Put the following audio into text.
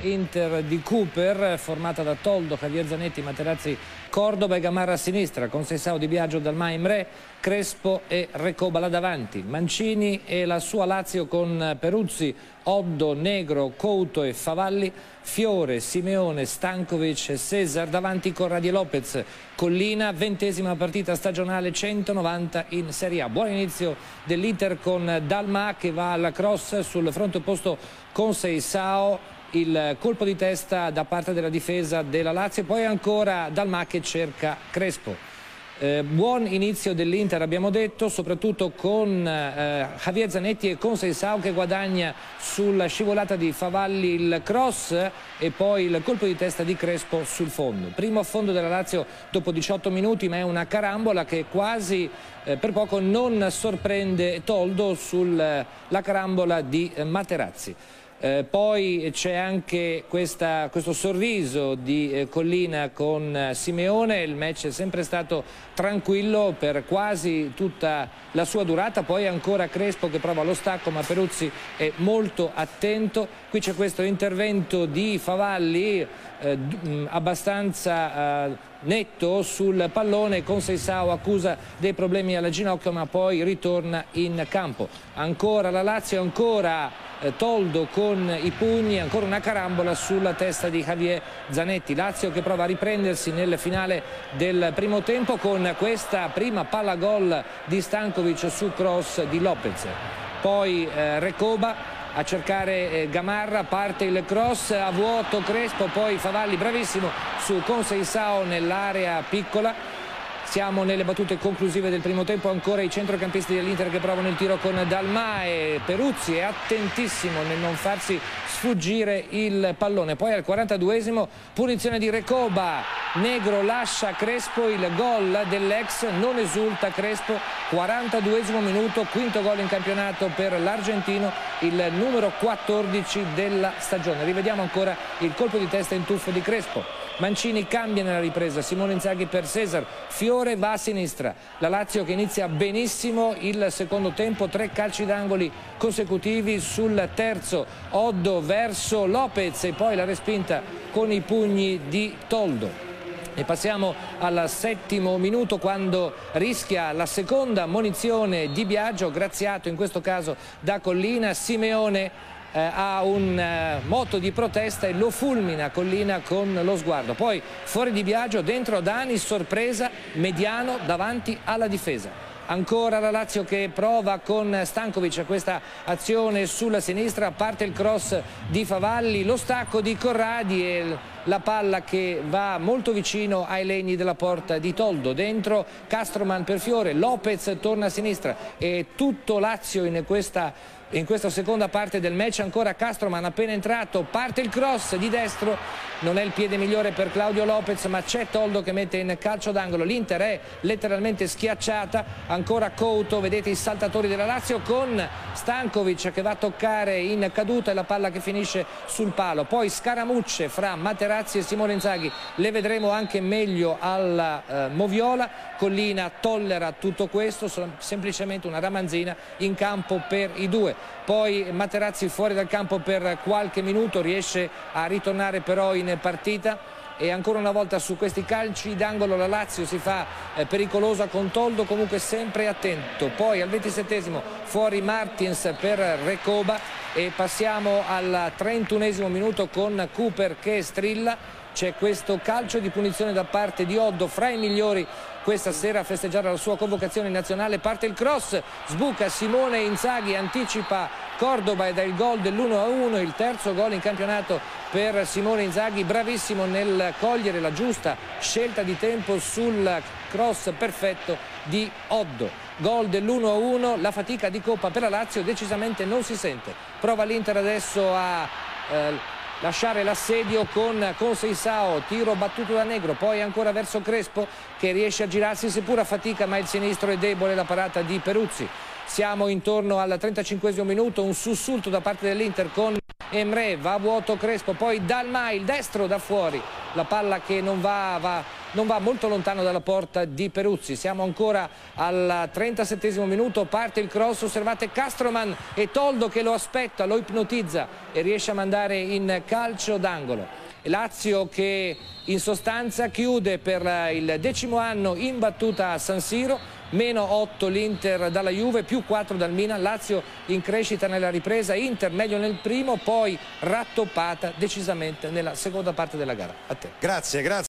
Inter di Cooper, formata da Toldo, Javier Zanetti, Materazzi, Cordoba e Gamarra a sinistra, con Seisao di Biagio Dalmat, Emre, Crespo e Recobala davanti, Mancini e la sua Lazio con Peruzzi, Oddo, Negro, Couto e Favalli, Fiore, Simeone, Stankovic e Cesar, davanti Corradi e Lopez, Collina, 20ª partita stagionale, 190 in Serie A. Buon inizio dell'Inter con Dalmat che va alla cross sul fronte opposto con Seisao. Il colpo di testa da parte della difesa della Lazio e poi ancora Dalmat che cerca Crespo. Buon inizio dell'Inter, abbiamo detto, soprattutto con Javier Zanetti e con Seisao che guadagna sulla scivolata di Favalli il cross e poi il colpo di testa di Crespo sul fondo. Primo affondo della Lazio dopo 18 minuti, ma è una carambola che quasi per poco non sorprende Toldo sulla carambola di Materazzi. Poi c'è anche questo sorriso di Collina con Simeone. Il match è sempre stato tranquillo per quasi tutta la sua durata, poi ancora Crespo che prova lo stacco ma Peruzzi è molto attento. Qui c'è questo intervento di Favalli abbastanza netto sul pallone, con Seisao accusa dei problemi alla ginocchio ma poi ritorna in campo. Ancora la Lazio, ancora Toldo con i pugni, ancora una carambola sulla testa di Javier Zanetti. Lazio che prova a riprendersi nel finale del primo tempo con questa prima palla gol di Stankovic su cross di Lopez. Poi Recoba a cercare Gamarra, parte il cross a vuoto Crespo, poi Favalli bravissimo su Conceição nell'area piccola. Siamo nelle battute conclusive del primo tempo, ancora i centrocampisti dell'Inter che provano il tiro con Dalmat e Peruzzi è attentissimo nel non farsi sfuggire il pallone. Poi al 42esimo punizione di Recoba, Negro lascia Crespo, il gol dell'ex, non esulta Crespo. 42esimo minuto, quinto gol in campionato per l'argentino, il numero 14 della stagione. Rivediamo ancora il colpo di testa in tuffo di Crespo. Mancini cambia nella ripresa, Simone Inzaghi per Cesar, Fiore va a sinistra. La Lazio che inizia benissimo il secondo tempo, 3 calci d'angoli consecutivi. Sul terzo Oddo verso Lopez e poi la respinta con i pugni di Toldo. E passiamo al 7° minuto quando rischia la seconda munizione di Biagio, graziato in questo caso da Collina. Simeone ha un moto di protesta e lo fulmina Collina con lo sguardo. Poi fuori di Biagio, dentro Dani, sorpresa, mediano davanti alla difesa. Ancora la Lazio che prova con Stankovic questa azione sulla sinistra, parte il cross di Favalli, lo stacco di Corradi e la palla che va molto vicino ai legni della porta di Toldo. Dentro Castroman per Fiore, Lopez torna a sinistra e tutto Lazio in questa seconda parte del match. Ancora Castroman appena entrato, parte il cross di destro, non è il piede migliore per Claudio Lopez ma c'è Toldo che mette in calcio d'angolo. L'Inter è letteralmente schiacciata. Ancora Couto, vedete i saltatori della Lazio con Stankovic che va a toccare in caduta e la palla che finisce sul palo. Poi Scaramucce fra Materazzi e Simone Inzaghi, le vedremo anche meglio alla Moviola. Collina tollera tutto questo, semplicemente una ramanzina in campo per i due. Poi Materazzi fuori dal campo per qualche minuto, riesce a ritornare però in partita e ancora una volta su questi calci d'angolo la Lazio si fa pericolosa con Toldo, comunque sempre attento. Poi al 27esimo fuori Martins per Recoba e passiamo al 31esimo minuto con Cooper che strilla. C'è questo calcio di punizione da parte di Oddo, fra i migliori questa sera a festeggiare la sua convocazione nazionale. Parte il cross, sbuca Simone Inzaghi, anticipa Cordoba ed è il gol dell'1-1, il terzo gol in campionato per Simone Inzaghi, bravissimo nel cogliere la giusta scelta di tempo sul cross perfetto di Oddo. Gol dell'1-1, la fatica di Coppa per la Lazio decisamente non si sente. Prova l'Inter adesso a lasciare l'assedio con Conceição, tiro battuto da Negro, poi ancora verso Crespo che riesce a girarsi seppur a fatica ma il sinistro è debole, la parata di Peruzzi. Siamo intorno al 35esimo minuto, un sussulto da parte dell'Inter con Emre, va a vuoto Crespo, poi Dalmat, il destro da fuori, la palla che non va molto lontano dalla porta di Peruzzi. Siamo ancora al 37esimo minuto, parte il cross, osservate Castroman e Toldo che lo aspetta, lo ipnotizza e riesce a mandare in calcio d'angolo. Lazio che in sostanza chiude per il 10° anno imbattuta a San Siro, -8 l'Inter dalla Juve, +4 dal Milan. Lazio in crescita nella ripresa, Inter meglio nel primo, poi rattoppata decisamente nella seconda parte della gara. A te. Grazie.